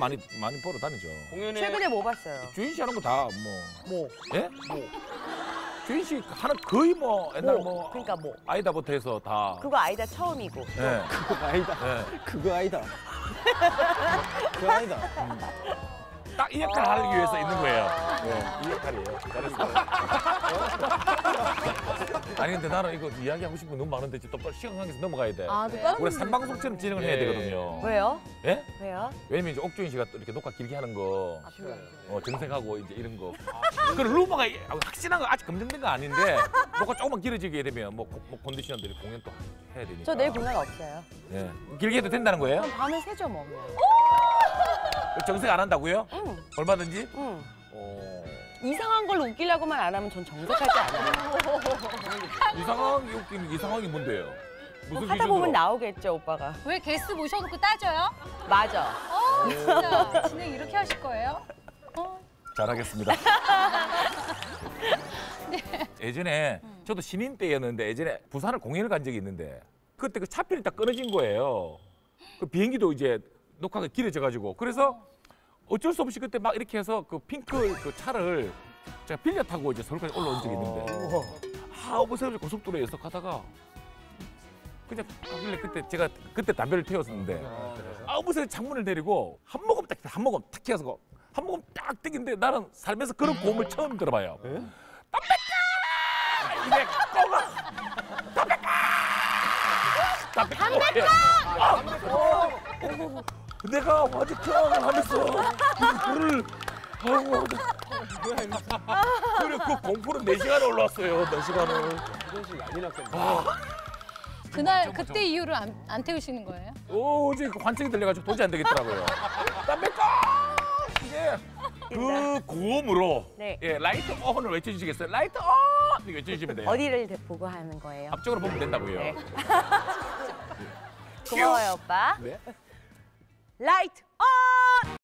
많이 보러 다니죠. 공연에 최근에 뭐 봤어요? 주인 씨 하는 거 다 뭐. 예? 뭐. 주인 씨 하는 거의 뭐 옛날 뭐. 그러니까 뭐. 아이다부터 해서 다. 그거 아이다 처음이고. 예. 네. 그거 아이다. 네. 그거 아이다. 그거 아이다. 딱 이 역할을 하기 위해서 있는 거예요. 네, 이 역할이에요. 아니 근데 나는 이거 이야기하고 싶은 거 너무 많은데 또 빨리 시간 관계에서 넘어가야 돼. 아, 네. 우리 생방송처럼 진행을 해야 되거든요. 왜요? 예? 왜요? 왜냐면 이제 옥주인 씨가 또 이렇게 녹화 길게 하는 거, 정색하고 이제 이런 거. 그 루머가 확실한 거 아직 검증된 거 아닌데 녹화 조금만 길어지게 되면 뭐 컨디셔너들이 공연 또 해야 되니까. 저 내일 공연 없어요. 예. 길게 해도 된다는 거예요? 그럼 밤에 새죠 뭐. 정색 안 한다고요? 응. 얼마든지? 응. 오... 이상한 걸로 웃기려고만 안 하면 전 정색하지 않아요. 이상하게 웃기는 이상하게 뭔데요? 무슨 하다 기준으로? 보면 나오겠죠, 오빠가. 왜 게스트 모셔놓고 따져요? 맞아. 어, 진짜. 진행 이렇게 하실 거예요? 잘하겠습니다. 네. 예전에 저도 신인 때였는데 예전에 부산을 공연을 간 적이 있는데 그때 그 차편이 딱 끊어진 거예요. 그 비행기도 이제 녹화가 길어져가지고 그래서 어쩔 수 없이 그때 막 이렇게 해서 그 핑크 그 차를 제가 빌려 타고 이제 서울까지 올라온 적이 있는데 어버세요 고속도로에서 가다가 그냥 가길래 그때 제가 그때 담배를 태웠었는데 어버세요 창문을 내리고 한 모금 딱 한 모금 탁 해서 한 모금 딱 뜨긴데 나는 살면서 그런 고음을 처음 들어봐요. 담배가 이게 꼬가 담배가 내가 완전 쫙 하면서 그거를 아이고 그래 그 공포는 4시간에 올라왔어요. 4시간을 그날 그때 이후로 안 태우시는 거예요? 오 이제 관측이 들려가지고 도저히 안 되겠더라고요. 담배가 이게 그 고음으로 네. 예 라이트 온을 외쳐주시겠어요? 라이트 온 외쳐주시면 돼요. 어디를 보고 하는 거예요? 앞쪽으로 보면 된다고요. 네. 고마워요 오빠. 네? 라이트 온!